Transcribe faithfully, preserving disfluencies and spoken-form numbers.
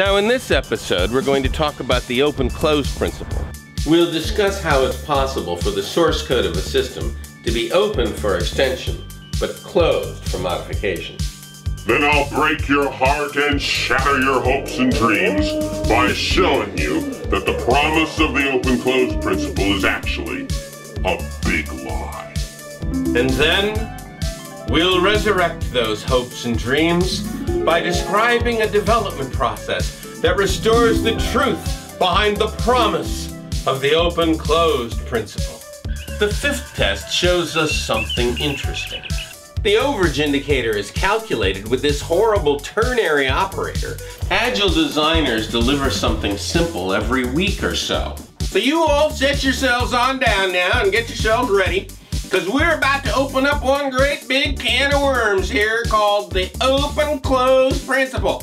Now in this episode, we're going to talk about the open-closed principle. We'll discuss how it's possible for the source code of a system to be open for extension, but closed for modification. Then I'll break your heart and shatter your hopes and dreams by showing you that the promise of the open-closed principle is actually a big lie. And then we'll resurrect those hopes and dreams by describing a development process that restores the truth behind the promise of the open-closed principle. The fifth test shows us something interesting. The overage indicator is calculated with this horrible ternary operator. Agile designers deliver something simple every week or so. So you all set yourselves on down now and get yourselves ready, because we're about to open up one great big can of worms here called the open-closed principle.